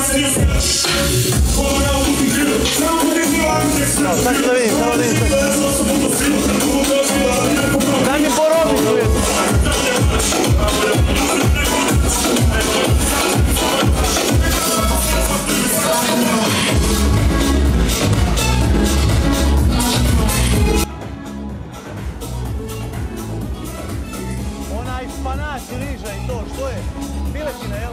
Ona ispanač I riža I to, što je? Piletina, jel?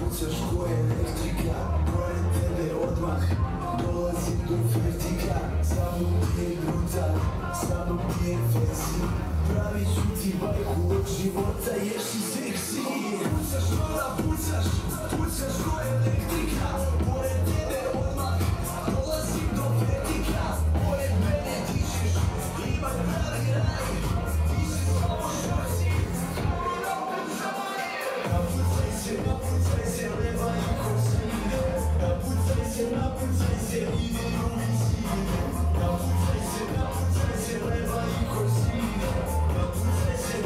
Pucaš ko elektrika, pored tebe odmah dolazim do vertika. Samo nije brutal, samo nije fancy, pravi ću ti bajku od života jer si seksi. Pucaš mala, pucaš, pucaš ko elektrika, pored tebe odmah dolazim do vertika. Pored mene ti ćeš imati pravi raj, ti ćeš samo šarci. Napucaj se, levaj ko se ide. Napucaj se, ide rumen si ide. Napucaj se, levaj ko se ide. Napucaj se,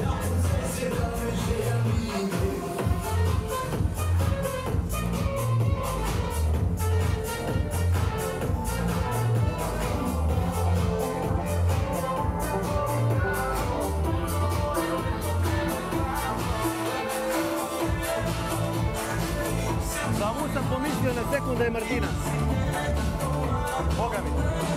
da me želja mi ide. Samo sam pomislio na sekundu da je Martina. Boga mi.